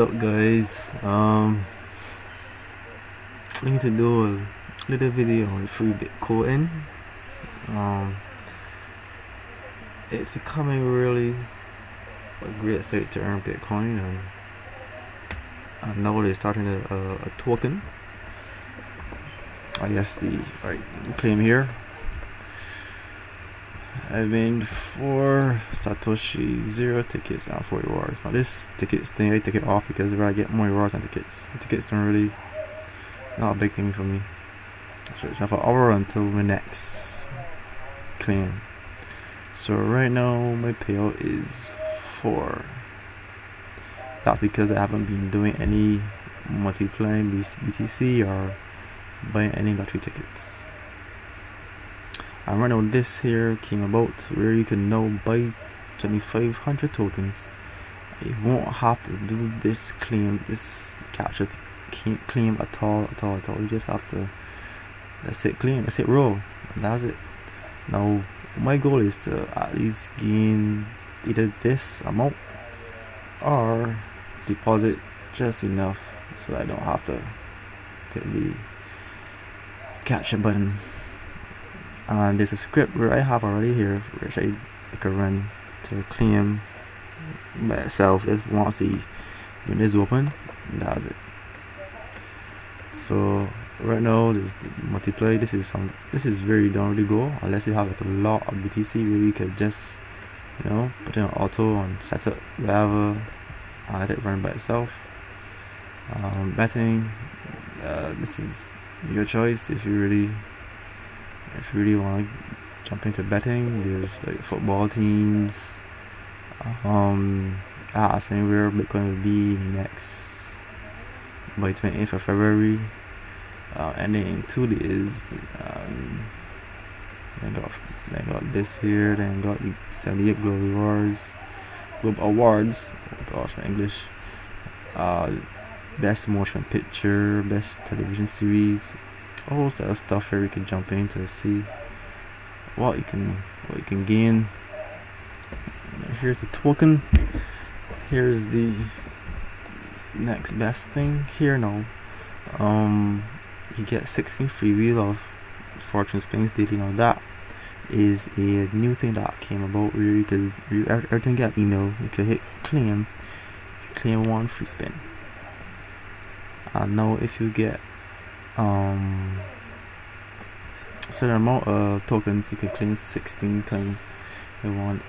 up, guys? I need to do a little video on Freebitco.in. It's becoming really a great site to earn Bitcoin, and I know they're starting a token. I guess the claim here. I mean, 4 Satoshi, 0 tickets, and 4 rewards. Now this tickets thing, I take it off because when I get more rewards than tickets. Tickets don't really, not a big thing for me. So it's half an hour until my next claim. So right now my payout is 4. That's because I haven't been doing any multiplying BTC or buying any lottery tickets. And right now this here came about where you can now buy 2,500 tokens. You won't have to do this claim, this capture claim at all. You just have to, that's it, claim, that's it, roll, and that's it. Now my goal is to at least gain either this amount or deposit just enough so that I don't have to hit the capture button. And there's a script where I have already here, which I can run to claim by itself. Is once the window is open, that's it. So right now there's the multiply. This is where you don't really go unless you have like a lot of BTC, where you could just, you know, put in auto and set up whatever and let it run by itself. Betting, this is your choice if you really want to jump into betting. There's like football teams, asking where Bitcoin will be next by 28th of February. And then in 2 days, they got this here, then got the 78 Globe Awards, oh gosh, my English, best motion picture, best television series, a whole set of stuff here we can jump in to see what you can gain. Here's the token, here's the next best thing here now. You get 16 freebies of fortune spins daily. Now that is a new thing that came about where you could, everything got email, you could hit claim, you claim 1 free spin. I know if you get certain amount of tokens, you can claim 16 times in 1 day.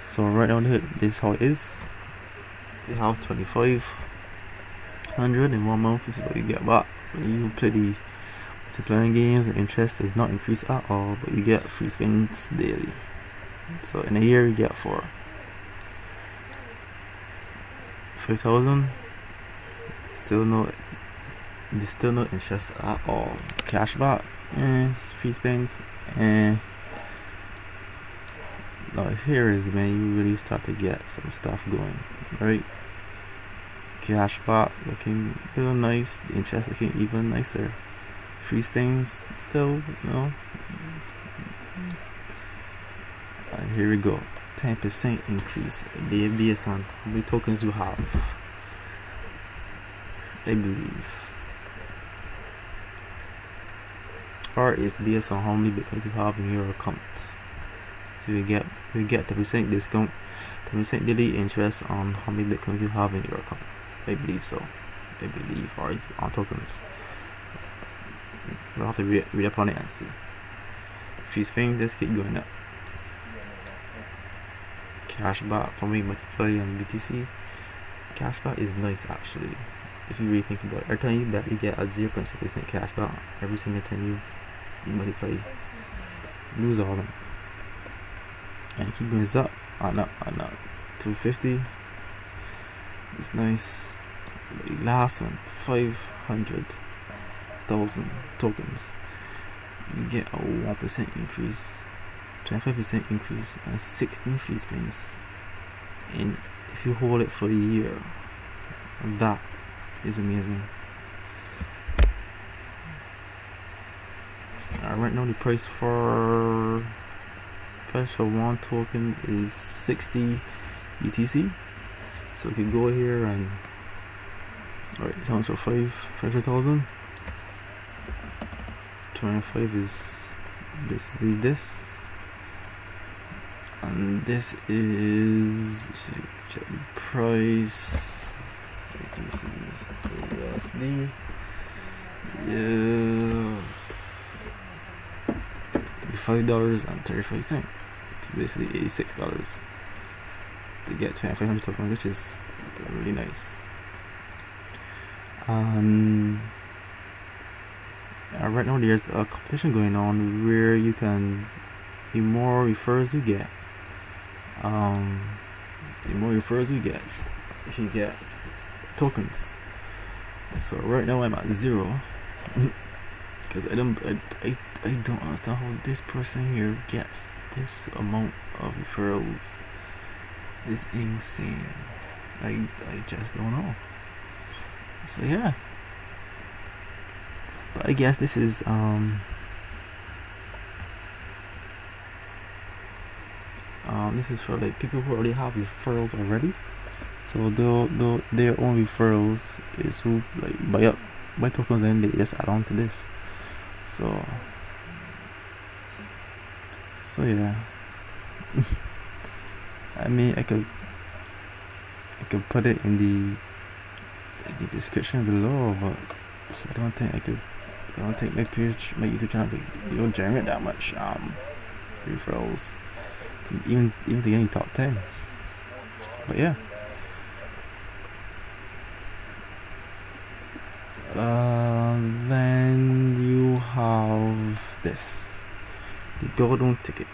So right now this is how it is. You have 2,500 in 1 month. This is what you get back when you play the multiplying games. The interest does not increase at all, but you get free spins daily. So in a year you get 5,000. Still no interest at all. Cashback, free spins, and now here is when you really start to get some stuff going, right? Cashback looking a little nice, the interest looking even nicer. Free spins still, you know. And here we go, 10% increase based on how many tokens you have, I believe, or it's based on how many bitcoins you have in your account. So you get 10% discount, 10% daily interest on how many bitcoins you have in your account. I believe so. I believe, or on tokens. We'll have to read up on it and see. Free spins just keep going up. Cashback probably multiply on BTC. Cashback is nice actually. If you really think about it, every time you bet, you get a 0.6% cashback. Every single time you multiply, you lose all of them. And keep going up and up and up. 250. It's nice. The last one, 500,000 tokens. You get a 1% increase, 25% increase, and 16 free spins. And if you hold it for a year, that is amazing. Right now the price for one token is 60 BTC. So we can go here and alright, it's on for 500,000. 25 is basically this, and this is check price. BTC to USD. Yeah, $5.35. So basically $86 to get 2,500 tokens, which is really nice. And right now there's a competition going on where you can, the more referrals you get, you can get tokens. So right now I'm at 0 because I don't understand how this person here gets this amount of referrals. It's insane. I just don't know. So yeah, but I guess this is this is for like people who already have referrals already. So though their own referrals is who like buy tokens, then they just add on to this. So yeah. I mean, I could put it in the description below, but I don't think I don't think my YouTube channel could, you know, generate that much referrals to even to get in top 10. But yeah. Then you have this, the golden ticket.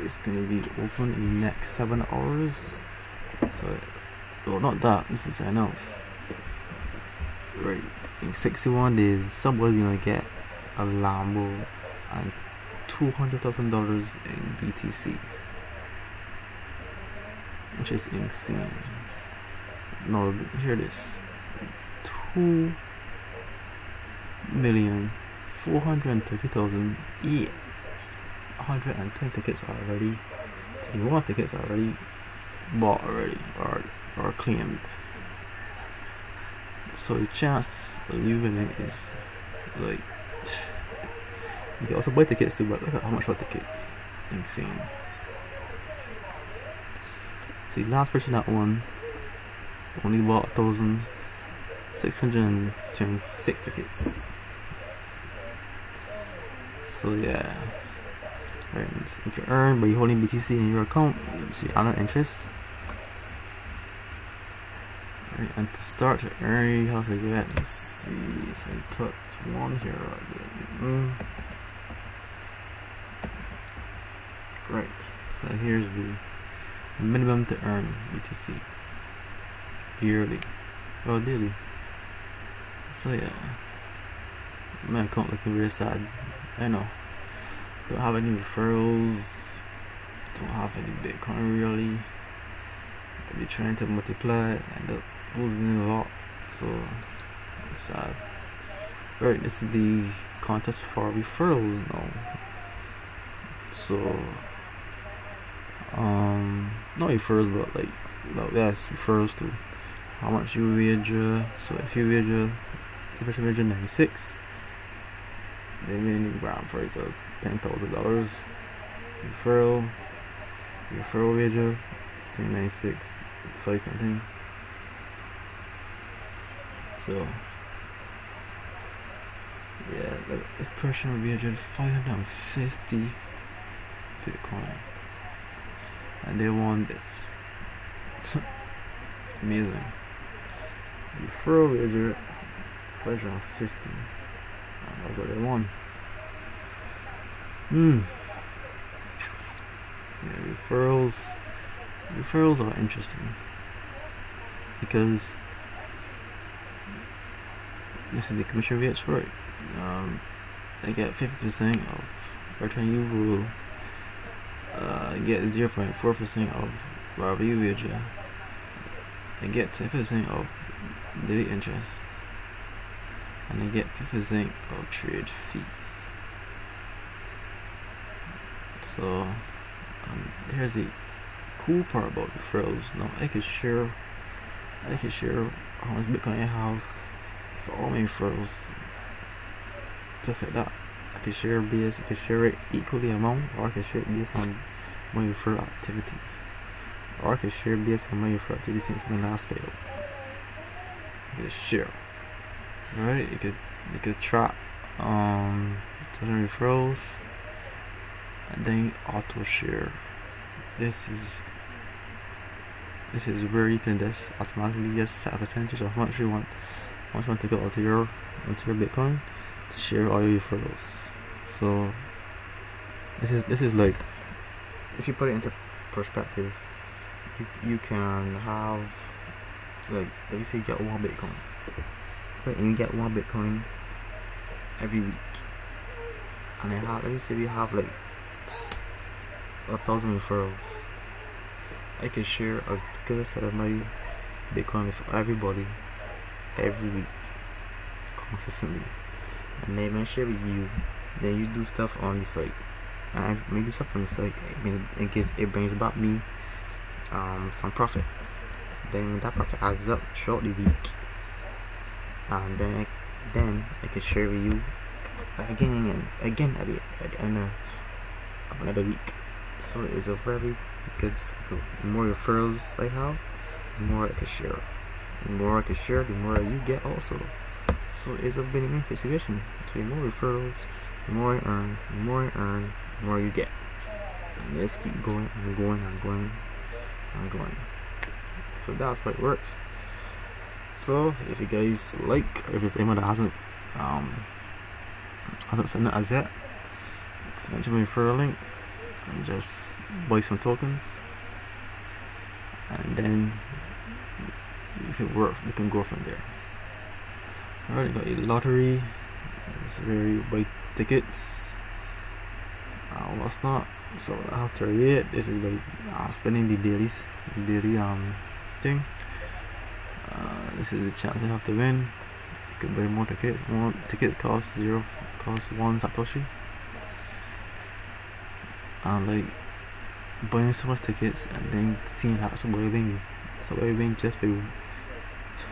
It's gonna be open in the next 7 hours. So, well, not that. This is announced. Right, in 61 days, somebody's gonna get a Lambo and $200,000 in BTC, which is insane. No, hear this: 2,430,820 tickets are already, 31 tickets are already bought already or claimed. So the chance of you winning is like, you can also buy tickets too, but look at how much for a ticket. Insane. See, last person that won only bought 1,626 tickets. So yeah, right, you can earn by holding BTC in your account. See, other interest. Right, and to start to earn, you have to get, let's see if I put one here. Right, so here's the minimum to earn BTC. Yearly, oh daily. So yeah, my account looking really sad. I know, don't have any referrals, don't have any Bitcoin really. I'll be trying to multiply, end up losing a lot, so it's sad. Right, this is the contest for referrals now. So not referrals, but like, well, yes, referrals to how much you wager. So if you wager, especially wager 96, the minimum grand price of $10,000. Referral wager, say 96, it's 5 something. So yeah, like this person wagered 550 Bitcoin, and they won this. Amazing. Referral wager 550. That's what they won. Yeah, referrals are interesting because this is the commission rates for it. They get 50% of return. You will get 0.4% of whatever you wager. I get 10% of daily interest, and I get 50% of trade fee. So Here's the cool part about the referrals. Now I can share how much Bitcoin I have for all my referrals, just like that. I can share based, I can share it equally amount, or I can share it based on my referral activity, or I can share based on my referral activity since the last payout. You can share, right? You could track total referrals, and then auto share. This is where you can just automatically just set a percentage of how much you want, to go out of your Bitcoin to share all your referrals. So this is like, if you put it into perspective, you can have, like, let me say you get one Bitcoin, right? And you get one Bitcoin every week, and let me say we have like 1,000 referrals. I can share a good set of my Bitcoin with everybody every week consistently, and then I share with you. Then you do stuff on the site, and I may do stuff on the site. I mean, it brings about me some profit. Then that profit adds up throughout the week, and then I can share with you again at the end of another week. So it's a very good cycle. The more referrals I have, the more I can share. The more I can share, the more you get also. So it's a win-win situation. So the more referrals, the more I earn, the more you get. And let's keep going and going and going and going. So that's how it works. So if you guys like, or if there's anyone that hasn't sent it as yet, send you my referral link and just buy some tokens, and then we can go from there. Alright, got a lottery, it's where you buy tickets, what's not. So I have to read it. This is by spending the daily thing. This is a chance you have to win. You can buy more tickets. More tickets cost one satoshi. Like buying so much tickets and then seeing that surviving just by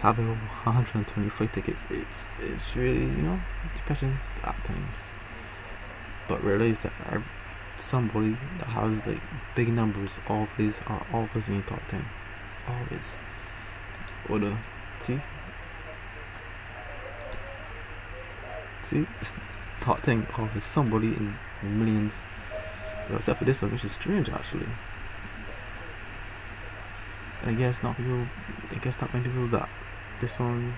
having 125 tickets, it's really, depressing at times. But realize that somebody that has like big numbers always in the top 10. Always. See? Top 10 always, somebody in millions. Except for this one, which is strange actually. I guess not many people that this one.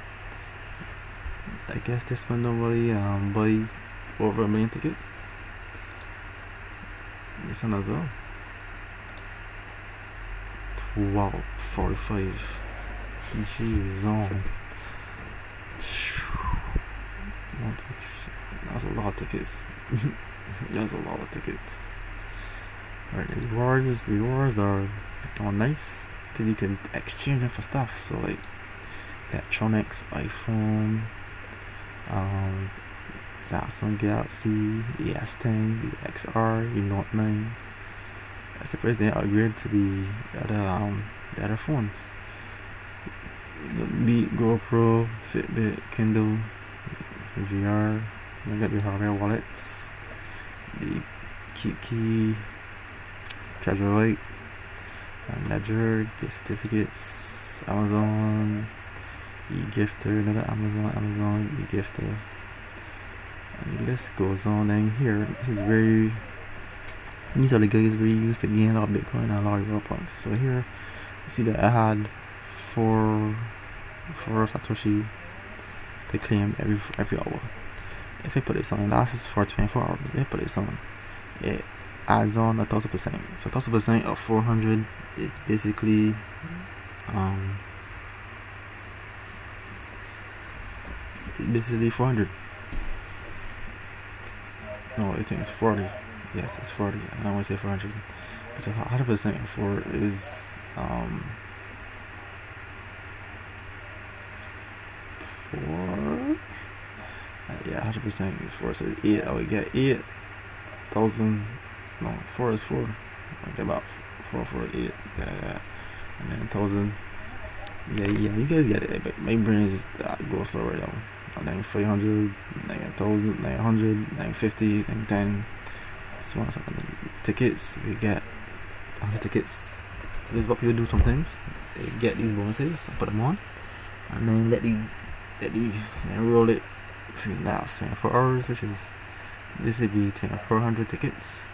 I guess this one nobody buy over 1 million tickets. This one as well. Wow, 45. Jeez, on. That's a lot of tickets. That's a lot of tickets. Alright, the rewards are nice because you can exchange them for stuff. So like electronics, iPhone, Samsung Galaxy, the S10, the XR, the Note 9. I suppose they upgrade to the other phones. The Beat, GoPro, Fitbit, Kindle, VR. I got the hardware wallets, the Kiki, Treasury, and Ledger, gift certificates, Amazon, e-gifter, another Amazon e-gifter, and the list goes on. And here, these are the guys we used to gain a lot of Bitcoin and a lot of Robux. So here, you see that I had four satoshi to claim every hour. If I put this on, it lasts for 24 hours. If I put this on, it adds on 1,000%. So 1,000% of 400 is basically 400. No, I think it's 40. Yes, it's 40. I don't want to say 400. So 100% of 4 is 4. Yeah, 100% is 4. So 8. I would get 8,000. No, 4 is 4. I think about 448. Yeah, and then 1000. Yeah, you guys get it. But my brain is go slower though. Like 300, like 1000, like 100, like 50, like 10. So on something. Tickets, we get 100 tickets. So this is what people do sometimes. They get these bonuses, put them on, and then let the roll it for the last 24 hours, which is this would be 2400 tickets.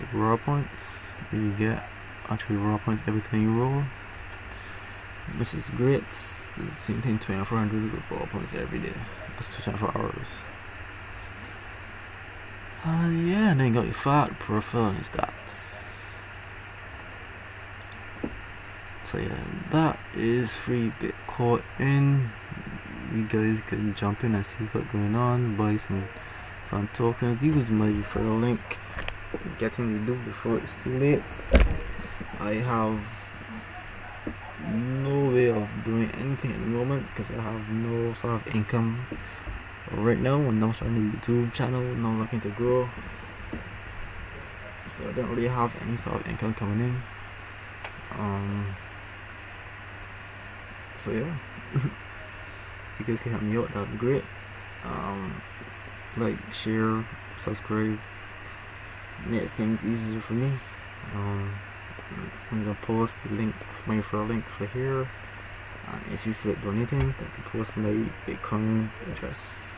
The raw points you get, actually raw points everything you roll, which is great. The same thing, 2400 raw points every day. That's 24 hours. Yeah, and then you got your fat profile and stats. So yeah, that is Freebitco.in. You guys can jump in and see what's going on, buy some fun tokens, use my referral link, getting the do before it's too late. I have no way of doing anything at the moment because I have no sort of income right now. I'm not starting a YouTube channel, not looking to grow, so I don't really have any sort of income coming in. So yeah, if you guys can help me out, that'd be great. Like, share, subscribe, make things easier for me. I'm gonna post the link, my referral link for here, and if you feel like donating, I can post my Bitcoin address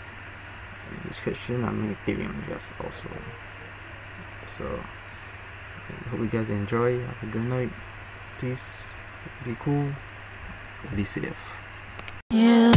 in the description and my Ethereum address also. So I hope you guys enjoy. Have a good night. Peace. Be cool. Be safe. Yeah.